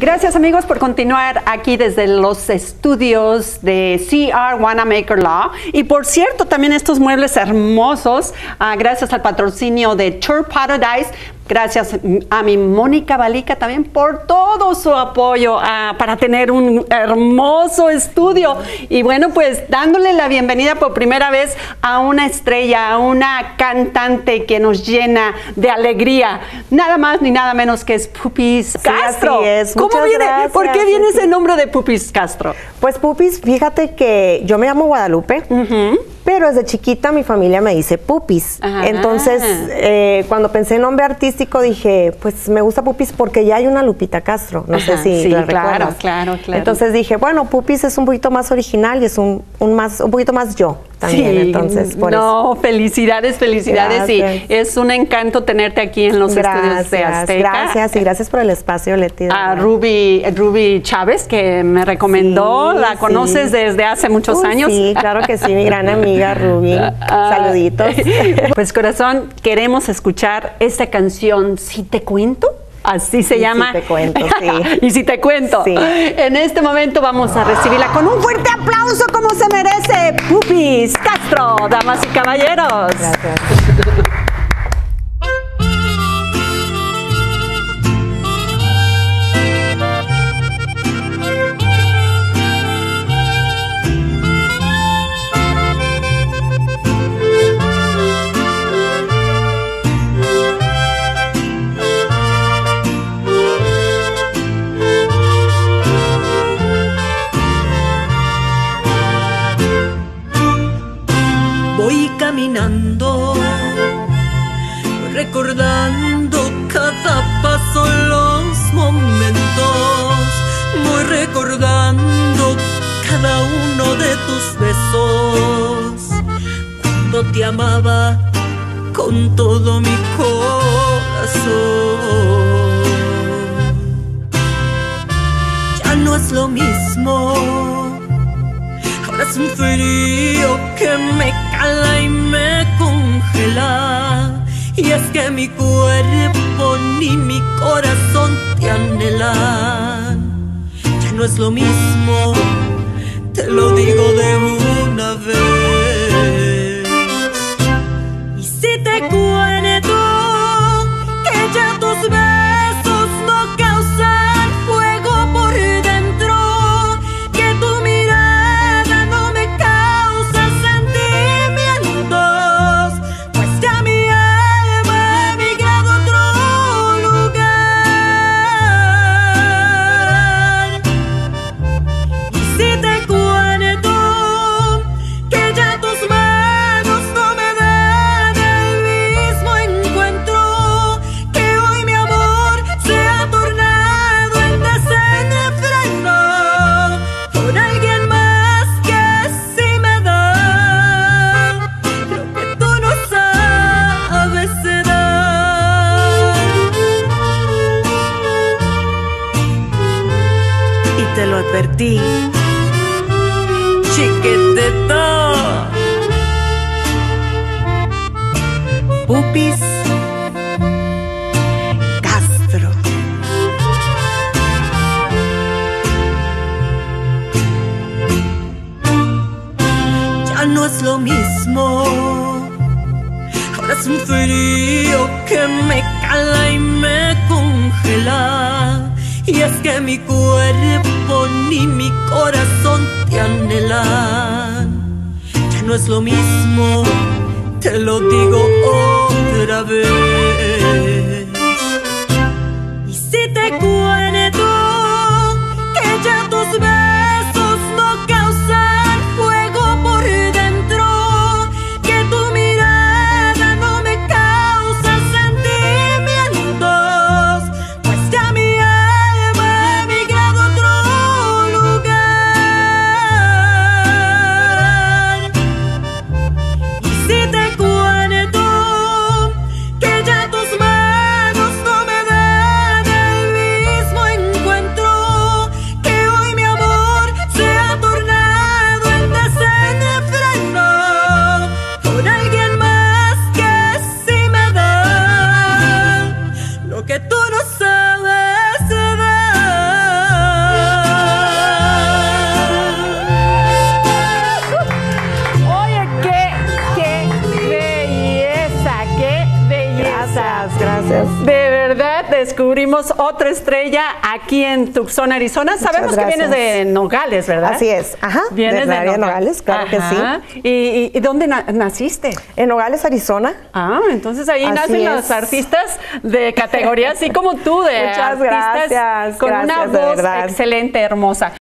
Gracias amigos por continuar aquí desde los estudios de C.R. Wanamaker Law. Y por cierto, también estos muebles hermosos, gracias al patrocinio de Tour Paradise. Gracias a mi Mónica Balica también por todo su apoyo para tener un hermoso estudio. Y bueno, pues dándole la bienvenida por primera vez a una estrella, a una cantante que nos llena de alegría. Nada más ni nada menos que es Pupis Castro. Sí, así es. ¿Cómo viene? Gracias. ¿Por qué viene ese nombre de Pupis Castro? Pues Pupis, fíjate que yo me llamo Guadalupe. Pero desde chiquita mi familia me dice Pupis. Entonces, cuando pensé en nombre artístico, dije, pues me gusta Pupis porque ya hay una Lupita Castro. No sé si la recuerdas. Claro. Entonces dije, bueno, Pupis es un poquito más original y es un poquito más yo. También, sí, entonces, por eso. Felicidades. Gracias. Y es un encanto tenerte aquí en los estudios de Azteca. Gracias, y gracias por el espacio, Leti. A Ruby Chávez, que me recomendó, la conoces desde hace muchos años. Sí, claro que sí, mi gran amiga Ruby. Saluditos. Pues corazón, queremos escuchar esta canción, Si te cuento. Así se llama. Si te cuento, sí. Y si te cuento. Sí. En este momento vamos a recibirla con un fuerte aplauso como se merece. Pupis Castro, damas y caballeros. Gracias. Recordando cada paso, los momentos, voy recordando cada uno de tus besos, cuando te amaba con todo mi corazón. Ya no es lo mismo, ahora es un frío que me cala y me congela. Y es que mi cuerpo ni mi corazón te anhelan. Ya no es lo mismo, te lo digo de una vez. Y si te cuento que ya tus besos no causan fuego por dentro, que tu mirada no me causa sentimientos, pues ya mi chiquitito Pupis Castro. Ya no es lo mismo, ahora es un frío que me cala y me congela. Y es que mi cuerpo ni mi corazón te anhelan. Ya no es lo mismo, te lo digo otra vez. Y si te cuento que ya tus besos no causan fuego por dentro, que tu mirada no me causa sentimientos, pues ya mi si te cuento que ya tus descubrimos otra estrella aquí en Tucson, Arizona. Muchas Sabemos gracias. Que vienes de Nogales, ¿verdad? Así es, ajá. Vienes de Nogales, claro ajá. que sí. ¿Y dónde naciste? En Nogales, Arizona. Ah, entonces ahí así nacen los artistas de categoría así como tú, de Muchas artistas gracias. Con gracias, una voz excelente, hermosa.